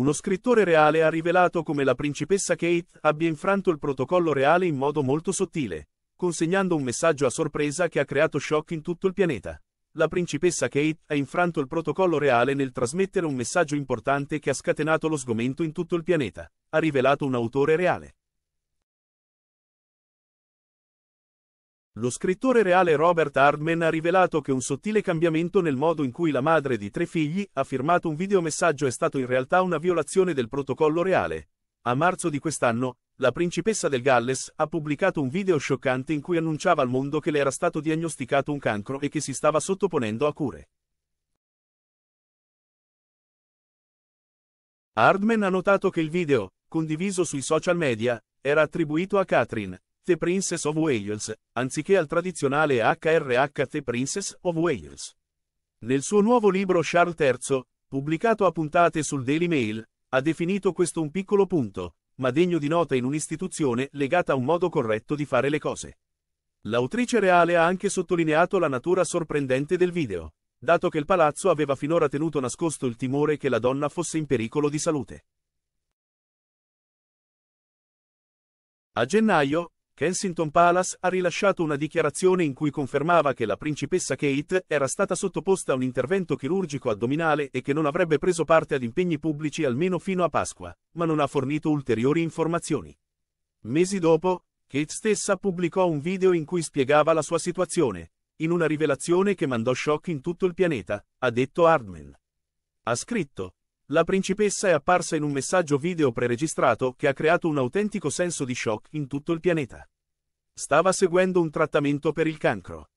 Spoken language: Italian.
Uno scrittore reale ha rivelato come la principessa Kate abbia infranto il protocollo reale in modo molto sottile, consegnando un messaggio a sorpresa che ha creato shock in tutto il pianeta. La principessa Kate ha infranto il protocollo reale nel trasmettere un messaggio importante che ha scatenato lo sgomento in tutto il pianeta, ha rivelato un autore reale. Lo scrittore reale Robert Hardman ha rivelato che un sottile cambiamento nel modo in cui la madre di 3 figli ha firmato un videomessaggio è stato in realtà una violazione del protocollo reale. A marzo di quest'anno, la principessa del Galles ha pubblicato un video scioccante in cui annunciava al mondo che le era stato diagnosticato un cancro e che si stava sottoponendo a cure. Hardman ha notato che il video, condiviso sui social media, era attribuito a Catherine, The Princess of Wales, anziché al tradizionale HRH The Princess of Wales. Nel suo nuovo libro Charles III, pubblicato a puntate sul Daily Mail, ha definito questo un piccolo punto, ma degno di nota in un'istituzione legata a un modo corretto di fare le cose. L'autrice reale ha anche sottolineato la natura sorprendente del video, dato che il palazzo aveva finora tenuto nascosto il timore che la donna fosse in pericolo di salute. A gennaio, Kensington Palace ha rilasciato una dichiarazione in cui confermava che la principessa Kate era stata sottoposta a un intervento chirurgico addominale e che non avrebbe preso parte ad impegni pubblici almeno fino a Pasqua, ma non ha fornito ulteriori informazioni. Mesi dopo, Kate stessa pubblicò un video in cui spiegava la sua situazione, in una rivelazione che mandò shock in tutto il pianeta, ha detto Hardman. Ha scritto: la principessa è apparsa in un messaggio video preregistrato che ha creato un autentico senso di shock in tutto il pianeta. Stava seguendo un trattamento per il cancro.